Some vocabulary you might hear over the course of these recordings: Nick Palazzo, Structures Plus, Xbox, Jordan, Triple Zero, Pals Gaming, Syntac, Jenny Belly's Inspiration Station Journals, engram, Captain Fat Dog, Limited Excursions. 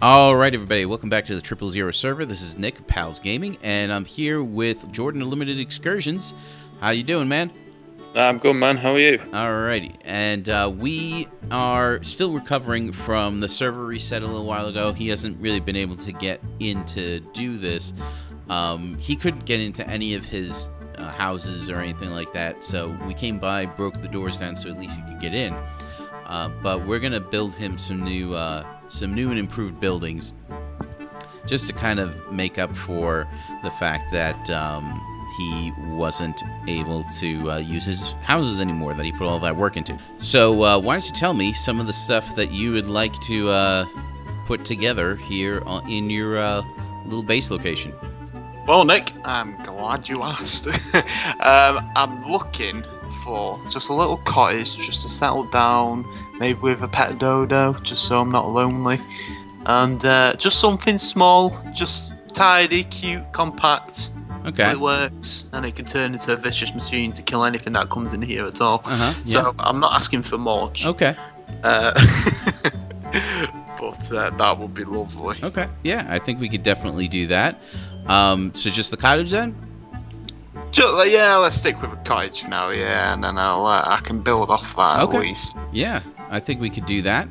Alright everybody, welcome back to the Triple Zero server. This is Nick, Pals Gaming, and I'm here with Jordan of Limited Excursions. How you doing, man? I'm good, man. How are you? Alrighty. And we are still recovering from the server reset a little while ago. He hasn't really been able to get in to do this. He couldn't get into any of his houses or anything like that, so we came by, broke the doors down so at least he could get in. But we're going to build him some new and improved buildings just to kind of make up for the fact that he wasn't able to use his houses anymore that he put all that work into. So why don't you tell me some of the stuff that you would like to put together here in your little base location? Well, Nick, I'm glad you asked. I'm looking for just a little cottage just to settle down, maybe with a pet dodo, just so I'm not lonely, and just something small, just tidy, cute, compact. Okay. It works, and it can turn into a vicious machine to kill anything that comes in here at all. Yeah. So I'm not asking for much. Okay. But that would be lovely. Okay. Yeah, I think we could definitely do that. So just the cottage then? Just, yeah, let's stick with a cottage for now. Yeah, and then I can build off that at least. Yeah, I think we could do that.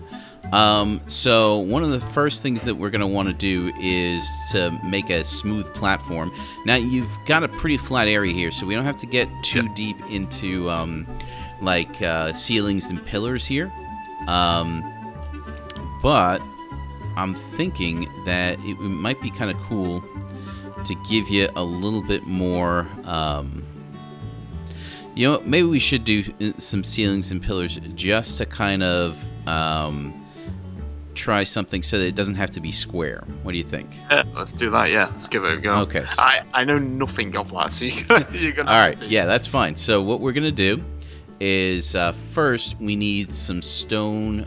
So one of the first things that we're going to want to do is to make a smooth platform. Now you've got a pretty flat area here, so we don't have to get too deep into ceilings and pillars here. But I'm thinking that it might be kind of cool to give you a little bit more, you know, maybe we should do some ceilings and pillars just to kind of try something so that it doesn't have to be square. What do you think? Yeah, let's do that. Yeah, let's give it a go. Okay. I know nothing of that, so you're gonna. All right. Yeah, that's fine. So what we're gonna do is first we need some stone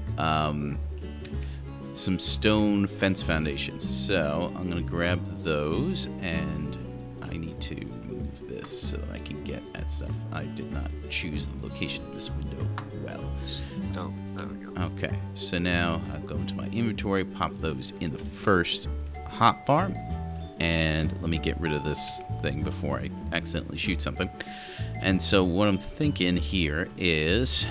fence foundations. So I'm gonna grab those, and I need to move this so that I can get at stuff. I did not choose the location of this window well. Oh, there we go. Okay, so now I'll go into my inventory, pop those in the first hotbar, and let me get rid of this thing before I accidentally shoot something. And so what I'm thinking here is,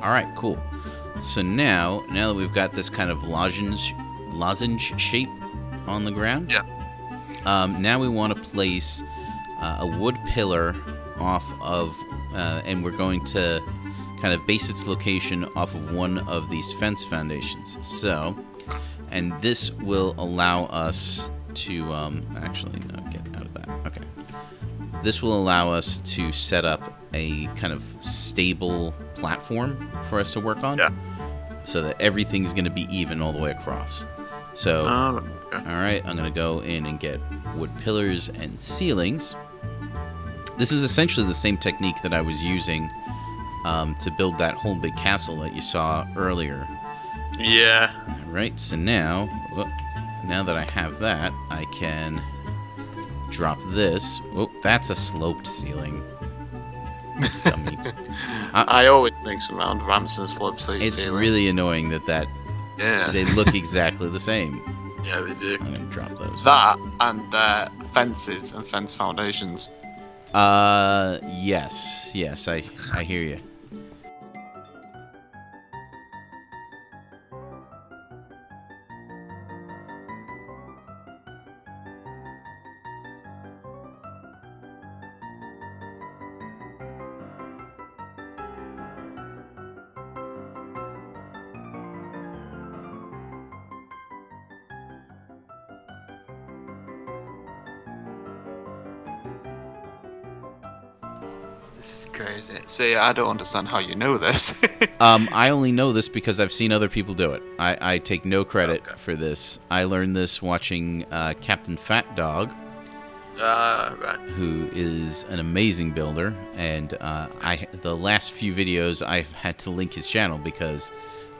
all right, cool. So now that we've got this kind of lozenge shape on the ground, yeah. Now we want to place a wood pillar off of, and we're going to kind of base its location off of one of these fence foundations. So, and this will allow us to actually no, get out of that. Okay, this will allow us to set up a kind of stable platform for us to work on, yeah, so that everything's going to be even all the way across. So okay. All right, I'm going to go in and get wood pillars and ceilings. This is essentially the same technique that I was using to build that whole big castle that you saw earlier. Yeah. All right, so now that I have that, I can drop this. Oh, that's a sloped ceiling. I always think around ramps and slopes. It's really annoying that yeah, they look exactly the same. Yeah, they do. I'm gonna drop those. That and fences and fence foundations. Yes, I hear you. This is crazy. See, I don't understand how you know this. I only know this because I've seen other people do it. I take no credit for this. I learned this watching Captain Fat Dog. Right. Who is an amazing builder, and the last few videos I've had to link his channel because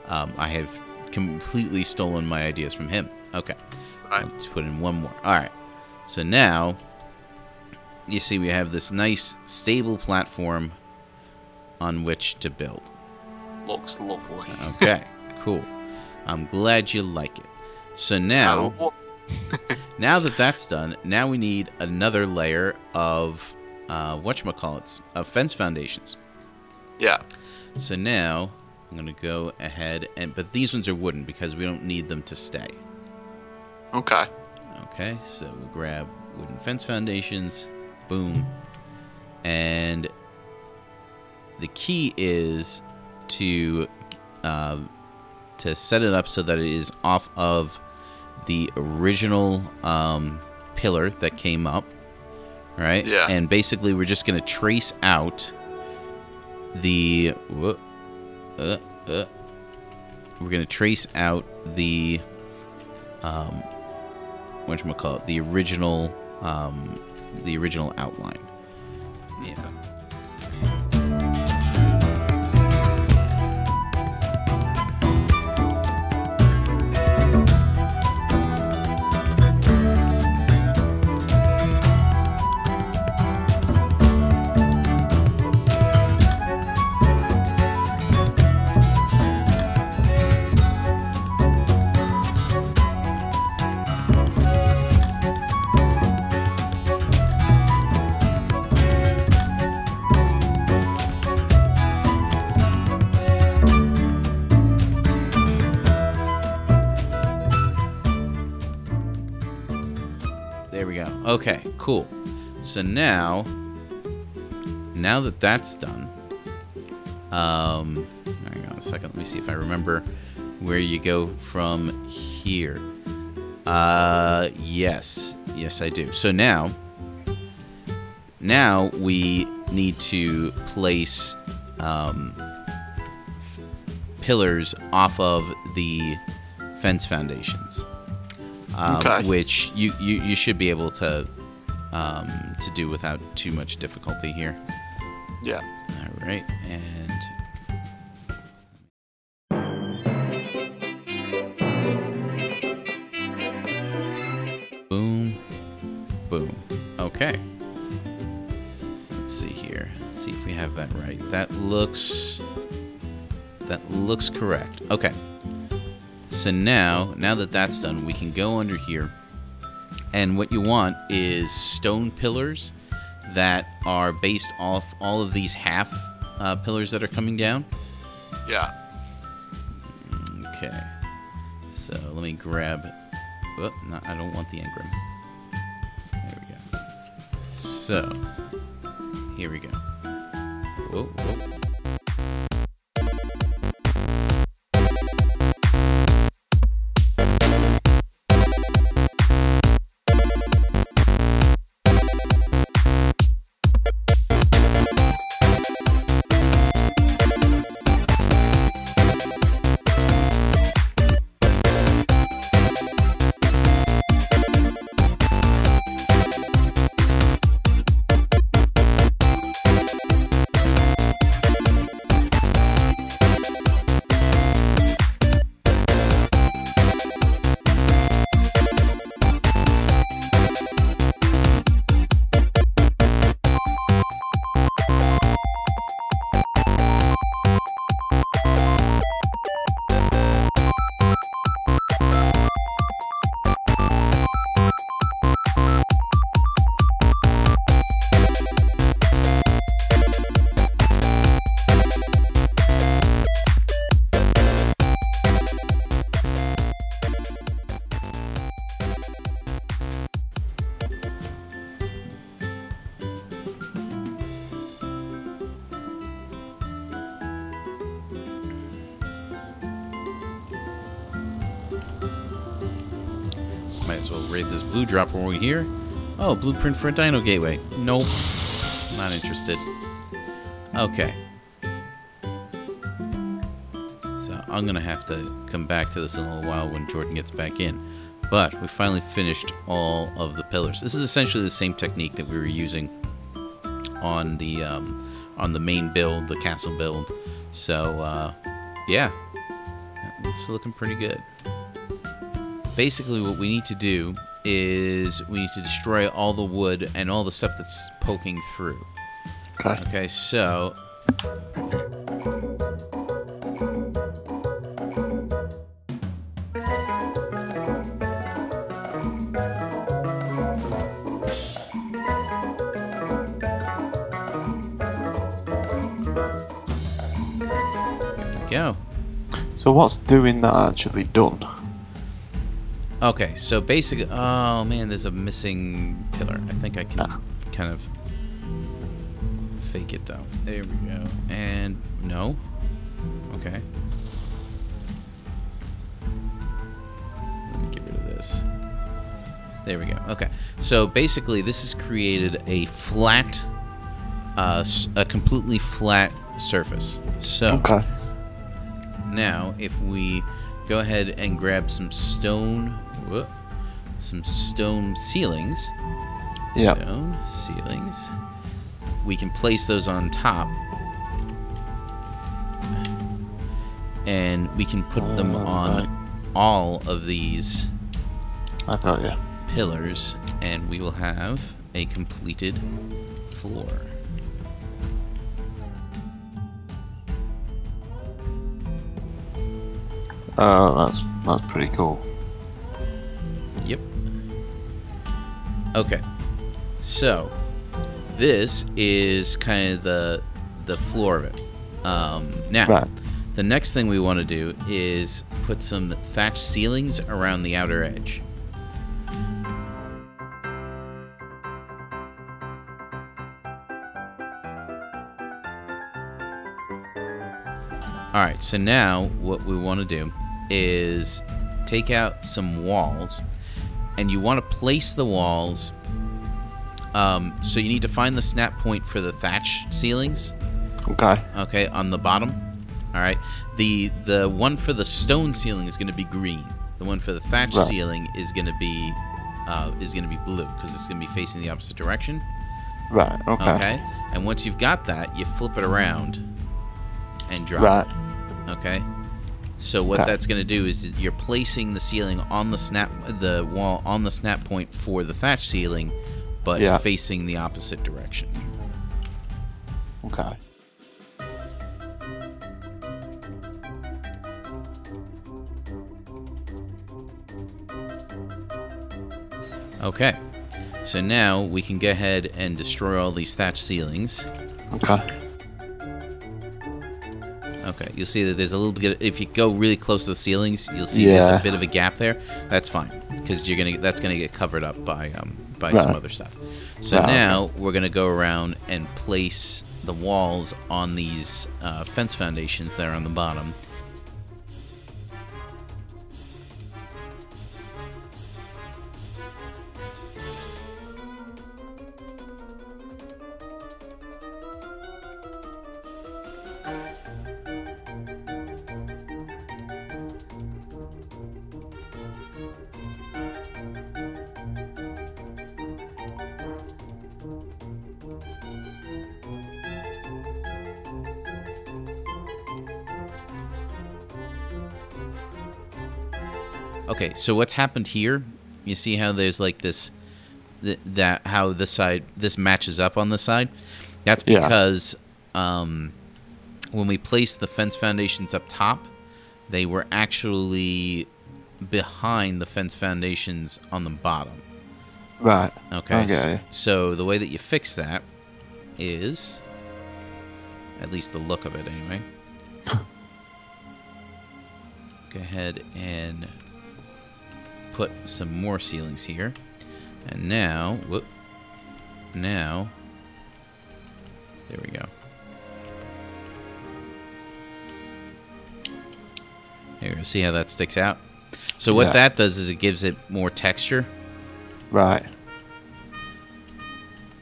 I have completely stolen my ideas from him. Okay, right. Let's put in one more. All right, so now you see we have this nice stable platform on which to build. Looks lovely. Okay, cool. I'm glad you like it. So now. Now that that's done, now we need another layer of whatchamacallits, of fence foundations. Yeah. So now I'm gonna go ahead and these ones are wooden because we don't need them to stay. Okay. Okay, so we'll grab wooden fence foundations, boom. And the key is to set it up so that it is off of the original pillar that came up, right? Yeah. And basically, we're just gonna trace out the whatchamacallit, the original outline. Yeah. Okay, cool. So now that that's done, hang on a second, let me see if I remember where you go from here. Yes I do. So now we need to place pillars off of the fence foundations. Okay. Which you should be able to do without too much difficulty here. Yeah. All right, and boom, boom. Okay. Let's see here. Let's see if we have that right. That looks correct. Okay. So now that that's done, we can go under here, and what you want is stone pillars that are based off all of these half pillars that are coming down. Yeah. Okay. So let me grab. Oh, no, I don't want the engram. There we go. So here we go. Whoa, whoa. Might as well raid this blue drop when we're here. Oh, blueprint for a dino gateway. Nope. Not interested. Okay. So I'm going to have to come back to this in a little while when Jordan gets back in. But we finally finished all of the pillars. This is essentially the same technique that we were using on the main build, the castle build. So yeah, it's looking pretty good. Basically, what we need to do is we need to destroy all the wood and all the stuff that's poking through. Okay. Okay, so. Go. So what's doing that actually done? Okay, so basically, oh man, there's a missing pillar. I think I can kind of fake it though. There we go. And no. Okay. Let me get rid of this. There we go. Okay. So basically, this has created a flat, a completely flat surface. So okay. Now, if we go ahead and grab some stone, some stone ceilings. Yeah. Stone ceilings. We can place those on top, and we can put them on all of these pillars, and we will have a completed floor. Oh, that's pretty cool. Yep. Okay. So, this is kind of the floor of it. Now, right. The next thing we want to do is put some thatched ceilings around the outer edge. All right, so now what we want to do is take out some walls, and you want to place the walls. So you need to find the snap point for the thatch ceilings. Okay. Okay, on the bottom. All right. The one for the stone ceiling is going to be green. The one for the thatch ceiling is going to be blue, because it's going to be facing the opposite direction. Right. Okay. Okay. And once you've got that, you flip it around and drop. Right. Okay. So what that's going to do is you're placing the ceiling on the wall on the snap point for the thatch ceiling, but facing the opposite direction. Okay. Okay. So now we can go ahead and destroy all these thatch ceilings. Okay. Okay, you'll see that there's a little bit of, if you go really close to the ceilings, you'll see there's a bit of a gap there. That's fine, because you're gonna get covered up by some other stuff. So now we're gonna go around and place the walls on these fence foundations there on the bottom. Okay, so what's happened here? You see how there's like this, how this side matches up on this side. That's because when we placed the fence foundations up top, they were actually behind the fence foundations on the bottom. Right. Okay. Okay. So the way that you fix that is, at least the look of it anyway. Go ahead and put some more ceilings here, and now, now, there we go. Here, see how that sticks out? So what that does is it gives it more texture, right?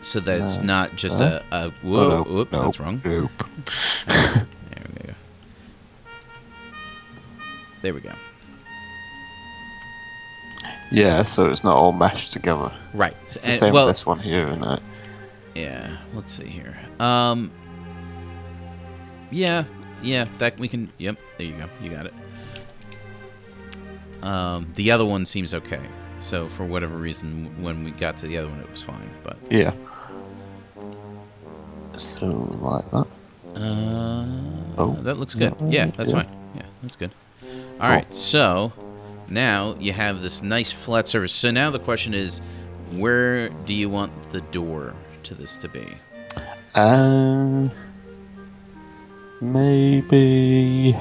So that it's not just a whoa, oh, no, whoop, no, that's wrong. Nope. There we go. There we go. Yeah, so it's not all mashed together. Right. It's the same with this one here, isn't it? Yeah. Let's see here. Yeah. Yeah. That we can. Yep. There you go. You got it. The other one seems okay. So for whatever reason, when we got to the other one, it was fine. But yeah. So like that. Oh. That looks good. Yeah. That's fine. Yeah. That's good. All right. So. Now you have this nice flat surface. So now the question is, where do you want the door to this to be? Maybe.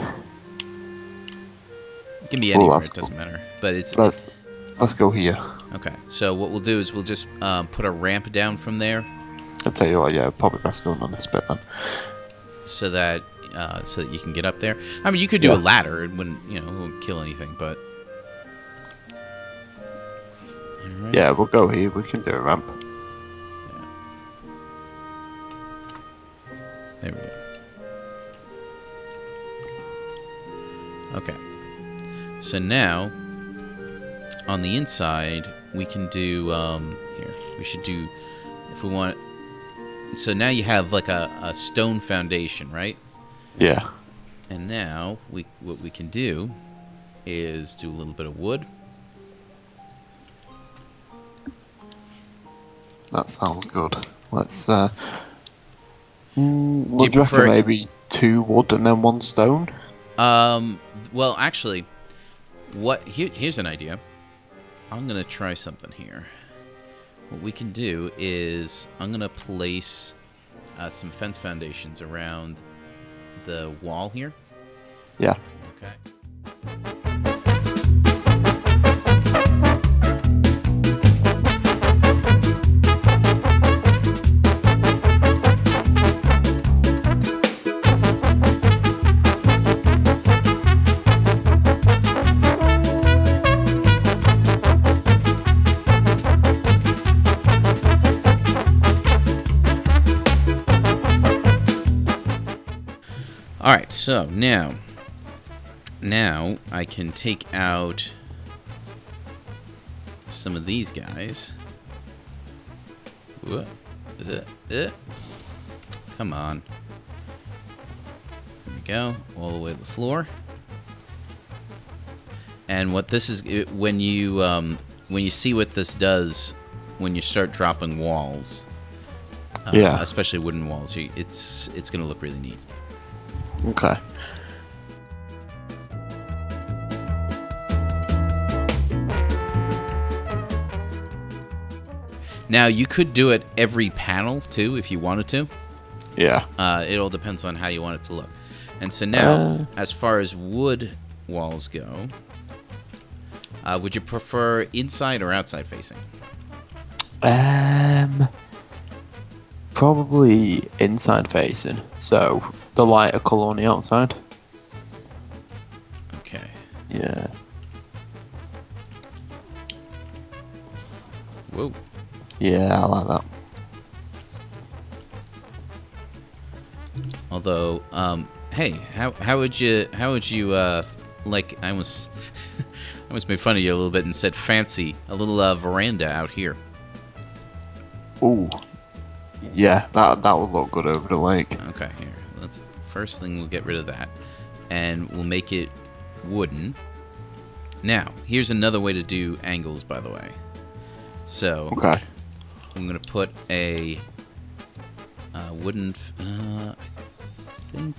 It can be anywhere. Well, it doesn't matter. But it's. Let's go here. Okay. So what we'll do is we'll just put a ramp down from there. I'll tell you what. Yeah, probably best going on this bit then. So that you can get up there. I mean, you could do a ladder. It wouldn't, you know, it won't kill anything, but. Right. Yeah, we'll go here. We can do a ramp. Yeah. There we go. Okay. So now, on the inside, we can do, here, we should do, if we want, so now you have like a stone foundation, right? Yeah. And now, what we can do is do a little bit of wood. That sounds good. Let's, would you reckon maybe 2 wood and then 1 stone? Well, actually, here's an idea. I'm going to try something here. What we can do is I'm going to place some fence foundations around the wall here. Yeah. Okay. Alright, so now I can take out some of these guys. Come on. There we go, all the way to the floor. And what this is, when you see what this does when you start dropping walls, especially wooden walls, it's going to look really neat. Okay. Now, you could do it every panel, too, if you wanted to. Yeah. It all depends on how you want it to look. And so now, as far as wood walls go, would you prefer inside or outside facing? Probably inside facing, so the lighter colour on the outside. Okay. Yeah. Whoa. Yeah, I like that. Although, hey, how would you like? I almost I almost made fun of you a little bit and said fancy a little veranda out here. Ooh. Yeah, that would look good over the lake. Okay, here. Let's first thing we'll get rid of that, and we'll make it wooden. Now, here's another way to do angles, by the way. So I'm gonna put a wooden. I think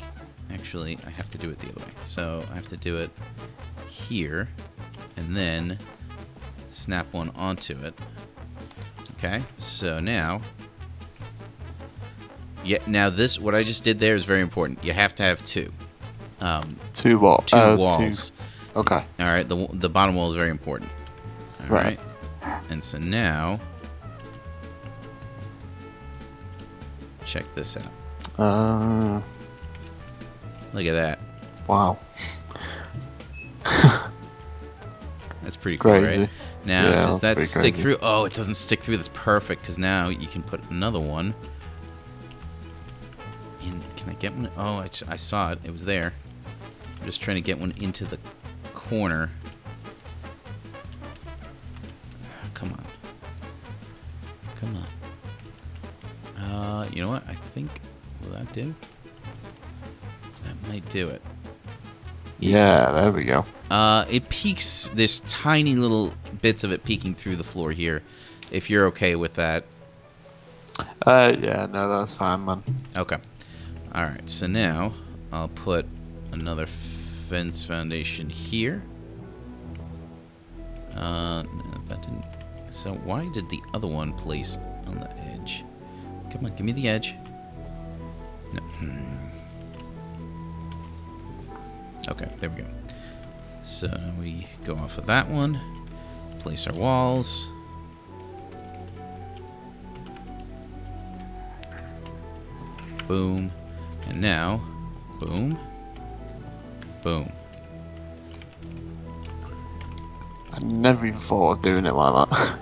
actually I have to do it the other way. So I have to do it here, and then snap one onto it. Okay, so now. Yeah. Now this, what I just did there is very important. You have to have 2. 2 walls. 2 walls. Two. Okay. All right. The bottom wall is very important. All right. And so now, check this out. Look at that. Wow. That's pretty cool, right? Now does that stick through? Oh, it doesn't stick through. That's perfect because now you can put another one. Can I get one? Oh, I saw it. It was there. I'm just trying to get one into the corner. come on. Come on. You know what? I think, will that do? That might do it. Yeah, there we go. It peaks, there's tiny little bits of it peeking through the floor here. If you're okay with that. Yeah, no, that's fine, man. Okay. Alright, so now I'll put another fence foundation here. No, that didn't. So why did the other one place on the edge? Come on, give me the edge. No. Okay, there we go. So we go off of that one, place our walls. Boom. And now, boom. Boom. I never even thought of doing it like that.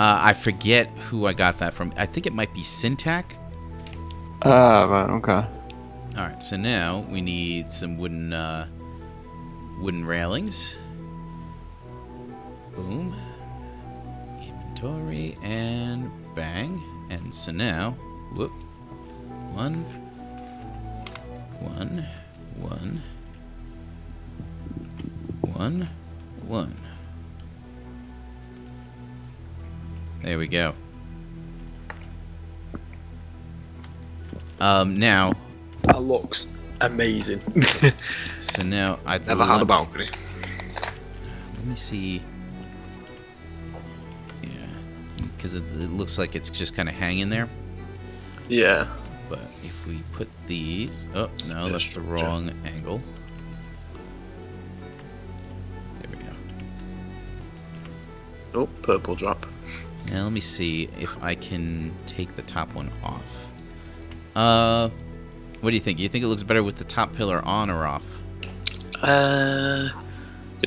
I forget who I got that from. I think it might be Syntac. Right, okay. Alright, so now we need some wooden, wooden railings. Boom. Inventory, and bang. And so now, whoop. One. One. One. One. One. There we go. Now that looks amazing. So now I've never had a balcony. Let me see. Yeah, because it looks like it's just kind of hanging there. Yeah. But if we put these, oh no, that's the wrong angle. Oh, purple drop. Now let me see if I can take the top one off. What do you think? You think it looks better with the top pillar on or off? You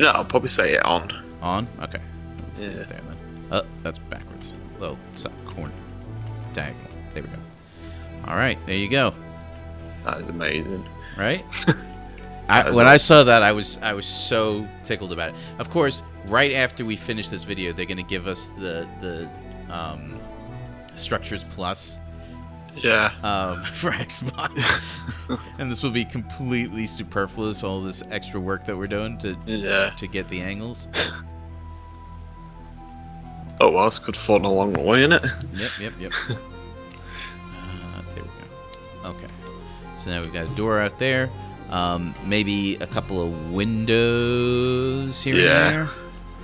know, I'll probably say it on. On? Okay. Let's see it there, then. Oh, that's backwards. Well, it's not corner. Diagonal. There we go. All right, there you go. That is amazing. Right? When I saw that, I was so tickled about it. Of course, right after we finish this video, they're going to give us the Structures Plus. Yeah. For Xbox, and this will be completely superfluous. All this extra work that we're doing to get the angles. Oh, well, it's good fun along the way, isn't it? Yep. There we go. Okay. So now we've got a door out there. Maybe a couple of windows here and there.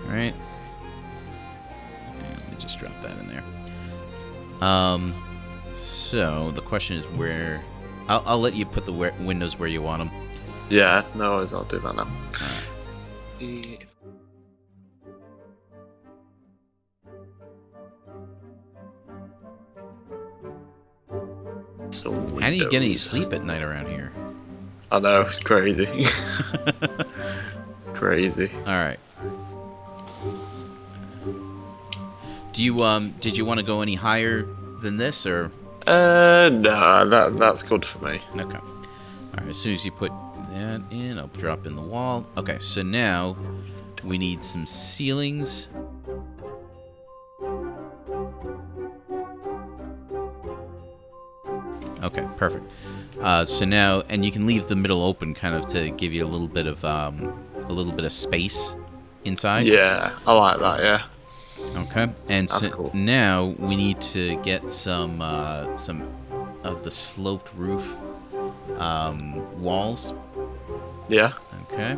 Right? Let me just drop that in there. So the question is where... I'll let you put the windows where you want them. Yeah, no worries, I'll do that now. Right. Yeah. So how do you get any sleep at night around here? I know, it's crazy. Crazy. Alright. Do you, did you want to go any higher than this, or? No, that's good for me. Okay. Alright, as soon as you put that in, I'll drop in the wall. Okay, so now we need some ceilings. Okay, perfect. So now, and you can leave the middle open, kind of to give you a little bit of space inside. Yeah, I like that. Yeah. Okay, and that's so cool. Now we need to get some of the sloped roof walls. Yeah. Okay.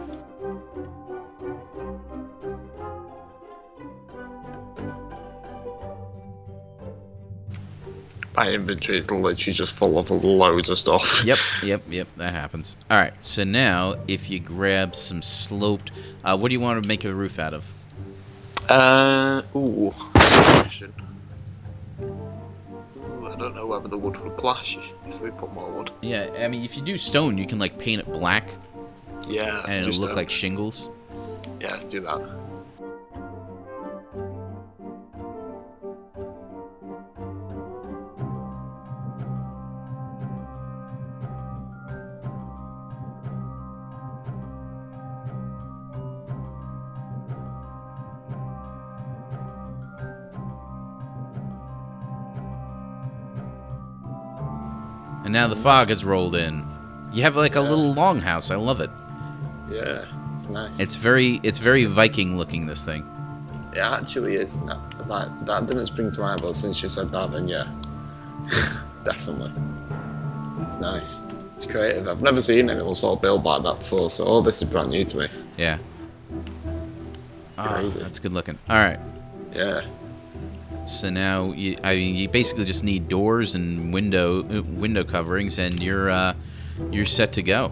My inventory is literally just full of loads of stuff. Yep, that happens. Alright, so now, if you grab some sloped... what do you want to make a roof out of? Ooh, question. Ooh, I don't know whether the wood would clash if we put more wood. Yeah, I mean, if you do stone, you can, like, paint it black. Yeah, let's do stone. And it'll look like shingles. Yeah, let's do that. And now the fog has rolled in. You have like a little longhouse. I love it. Yeah, it's nice. It's very Viking looking, this thing. It actually is. That didn't spring to mind, but since you said that, then yeah. Definitely. It's nice. It's creative. I've never seen anyone sort of build like that before, so all this is brand new to me. Yeah. Crazy. That's good looking. All right. Yeah. So now, you basically just need doors and window coverings, and you're set to go.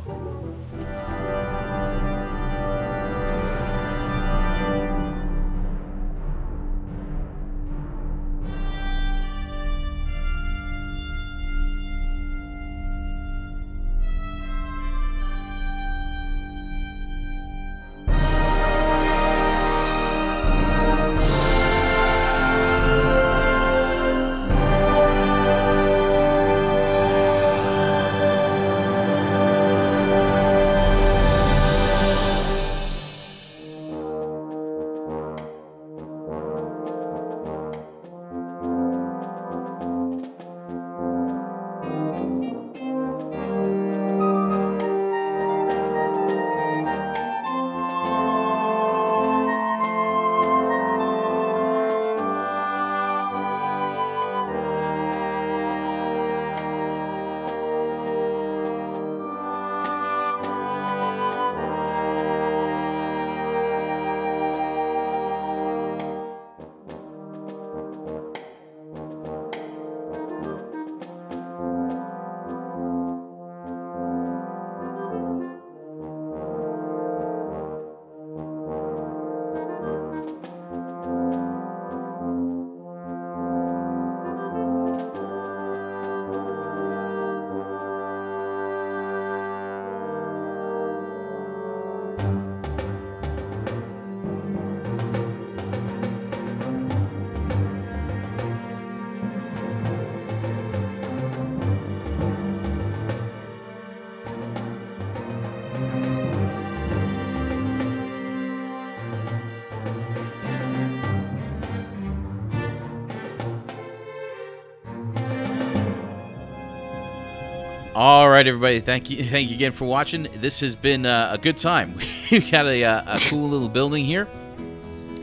All right, everybody. Thank you again for watching. This has been a good time. We've got a cool little building here,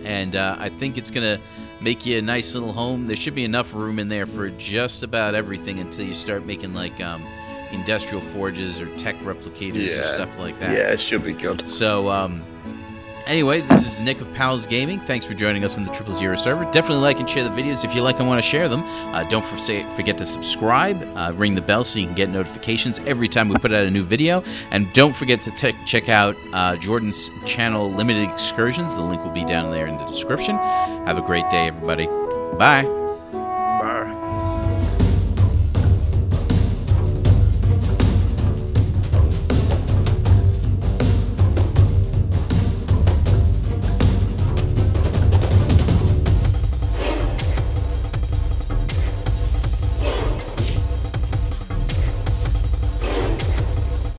and I think it's gonna make you a nice little home. There should be enough room in there for just about everything until you start making like industrial forges or tech replicators and stuff like that. Yeah, it should be good. So anyway, this is Nick of Pals Gaming. Thanks for joining us on the Triple Zero server. Definitely like and share the videos if you like and want to share them. Don't forget to subscribe. Ring the bell so you can get notifications every time we put out a new video. And don't forget to check out Jordan's channel, Limited Excursions. The link will be down there in the description. Have a great day, everybody. Bye.